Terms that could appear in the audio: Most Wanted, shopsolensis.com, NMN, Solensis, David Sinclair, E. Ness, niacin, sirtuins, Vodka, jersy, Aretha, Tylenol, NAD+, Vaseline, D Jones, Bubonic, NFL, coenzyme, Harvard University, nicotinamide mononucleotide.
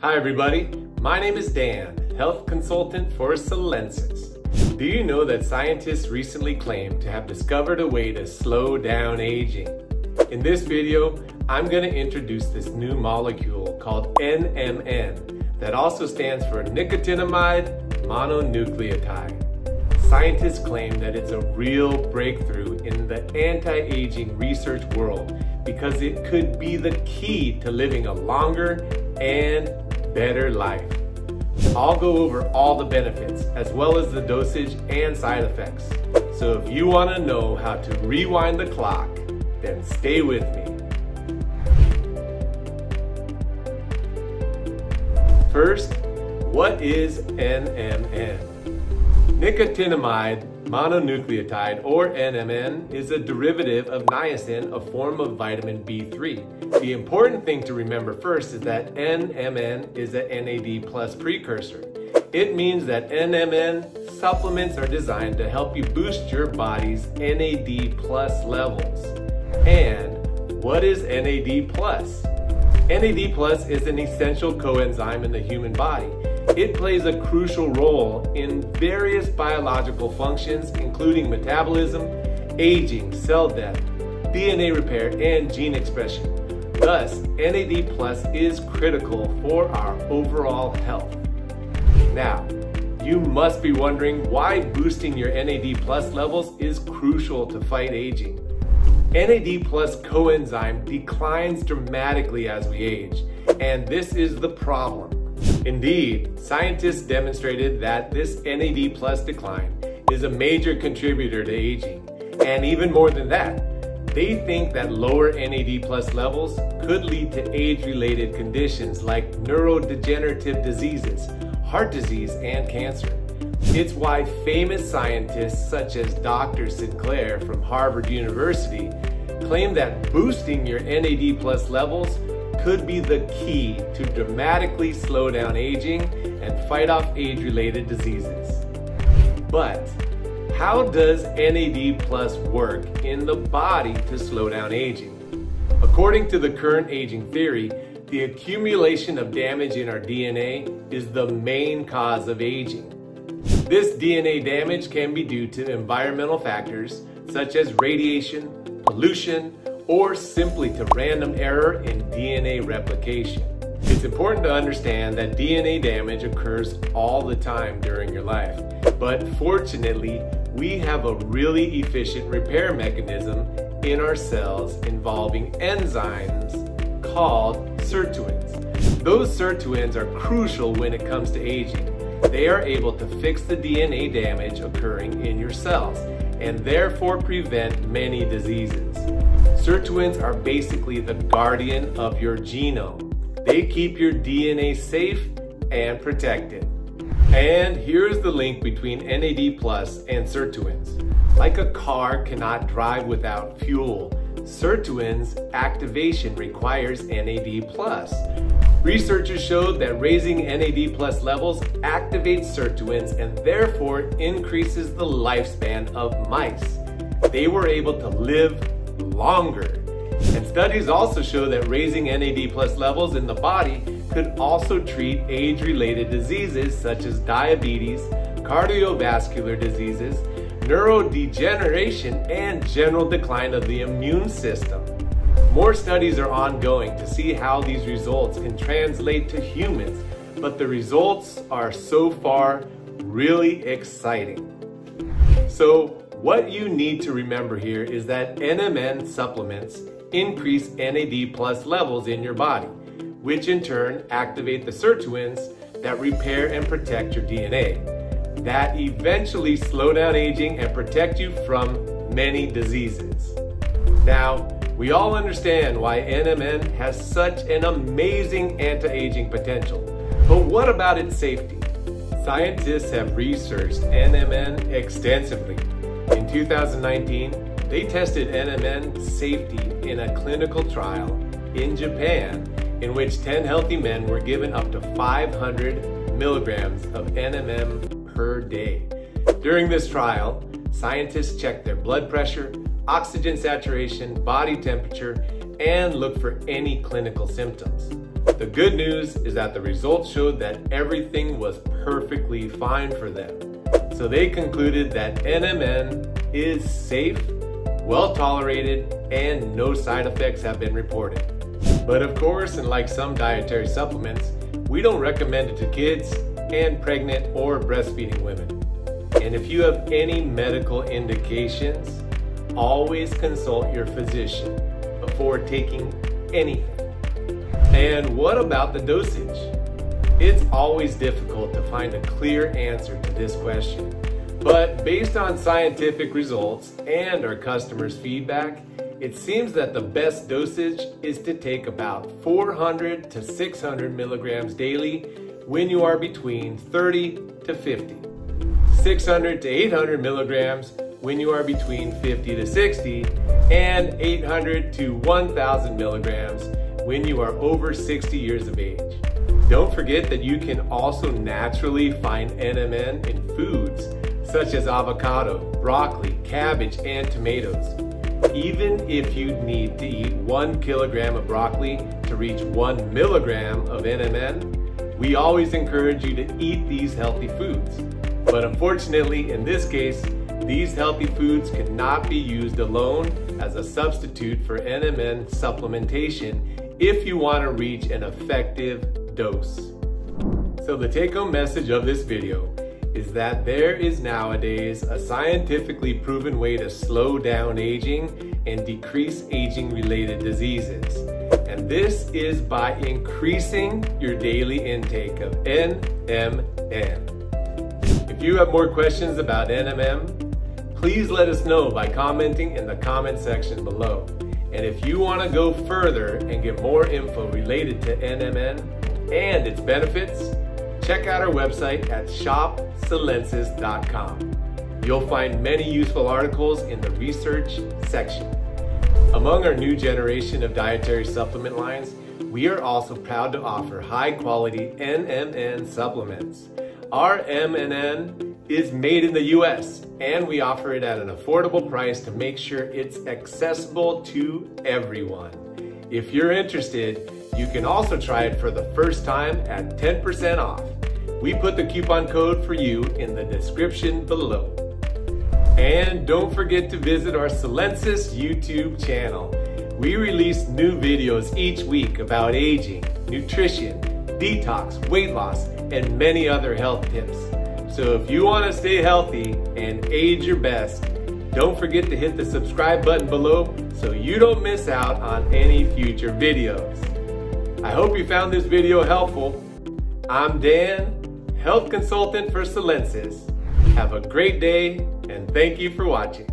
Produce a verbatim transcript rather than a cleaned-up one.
Hi everybody, my name is Dan, health consultant for Solensis. Do you know that scientists recently claimed to have discovered a way to slow down aging? In this video, I'm going to introduce this new molecule called N M N that also stands for nicotinamide mononucleotide. Scientists claim that it's a real breakthrough in the anti-aging research world because it could be the key to living a longer and better life. I'll go over all the benefits as well as the dosage and side effects. So if you want to know how to rewind the clock, then stay with me. First, what is N M N? Nicotinamide mononucleotide, or N M N, is a derivative of niacin, a form of vitamin B three. The important thing to remember first is that N M N is a N A D plus precursor. It means that N M N supplements are designed to help you boost your body's N A D plus levels. And what is N A D plus? N A D plus is an essential coenzyme in the human body. It plays a crucial role in various biological functions, including metabolism, aging, cell death, D N A repair, and gene expression. Thus, N A D plus is critical for our overall health. Now, you must be wondering why boosting your N A D plus levels is crucial to fight aging. N A D plus coenzyme declines dramatically as we age, and this is the problem. Indeed, scientists demonstrated that this N A D plus decline is a major contributor to aging. And even more than that, they think that lower N A D plus levels could lead to age-related conditions like neurodegenerative diseases, heart disease, and cancer. It's why famous scientists such as Doctor Sinclair from Harvard University claim that boosting your N A D plus levels could be the key to dramatically slow down aging and fight off age-related diseases. But how does N A D plus work in the body to slow down aging? According to the current aging theory, the accumulation of damage in our D N A is the main cause of aging. This D N A damage can be due to environmental factors such as radiation, pollution, or simply to random error in D N A replication. It's important to understand that D N A damage occurs all the time during your life, but fortunately, we have a really efficient repair mechanism in our cells involving enzymes called sirtuins. Those sirtuins are crucial when it comes to aging. They are able to fix the D N A damage occurring in your cells and therefore prevent many diseases. Sirtuins are basically the guardian of your genome. They keep your D N A safe and protected. And here's the link between N A D plus and sirtuins. Like a car cannot drive without fuel, sirtuins activation requires N A D plus. Researchers showed that raising N A D plus levels activates sirtuins and therefore increases the lifespan of mice. They were able to live longer. And studies also show that raising N A D plus levels in the body could also treat age-related diseases such as diabetes, cardiovascular diseases, neurodegeneration, and general decline of the immune system. More studies are ongoing to see how these results can translate to humans, but the results are so far really exciting. So, what you need to remember here is that N M N supplements increase N A D plus levels in your body, which in turn activate the sirtuins that repair and protect your D N A, that eventually slow down aging and protect you from many diseases. Now, we all understand why N M N has such an amazing anti-aging potential, but what about its safety? Scientists have researched N M N extensively. In two thousand nineteen, they tested N M N safety in a clinical trial in Japan in which ten healthy men were given up to five hundred milligrams of N M N per day. During this trial, scientists checked their blood pressure, oxygen saturation, body temperature, and looked for any clinical symptoms. The good news is that the results showed that everything was perfectly fine for them. So they concluded that N M N is safe, well tolerated, and no side effects have been reported. But of course, and like some dietary supplements, we don't recommend it to kids and pregnant or breastfeeding women. And if you have any medical indications, always consult your physician before taking anything. And what about the dosage? It's always difficult to find a clear answer to this question, but based on scientific results and our customers' feedback, it seems that the best dosage is to take about four hundred to six hundred milligrams daily when you are between thirty to fifty, six hundred to eight hundred milligrams when you are between fifty to sixty, and eight hundred to one thousand milligrams when you are over sixty years of age. Don't forget that you can also naturally find N M N in foods such as avocado, broccoli, cabbage, and tomatoes. Even if you need to eat one kilogram of broccoli to reach one milligram of N M N, we always encourage you to eat these healthy foods. But unfortunately, in this case, these healthy foods cannot be used alone as a substitute for N M N supplementation if you want to reach an effective dose. So the take-home message of this video is that there is nowadays a scientifically proven way to slow down aging and decrease aging-related diseases. And this is by increasing your daily intake of N M N. If you have more questions about N M N, please let us know by commenting in the comment section below. And if you want to go further and get more info related to N M N and its benefits, check out our website at shop solensis dot com. You'll find many useful articles in the research section. Among our new generation of dietary supplement lines, we are also proud to offer high-quality N M N supplements. Our N M N is made in the U S, and we offer it at an affordable price to make sure it's accessible to everyone. If you're interested, you can also try it for the first time at ten percent off. We put the coupon code for you in the description below. And don't forget to visit our Solensis YouTube channel. We release new videos each week about aging, nutrition, detox, weight loss, and many other health tips. So if you want to stay healthy and age your best, don't forget to hit the subscribe button below so you don't miss out on any future videos. I hope you found this video helpful. I'm Dan, health consultant for Solensis. Have a great day, and thank you for watching.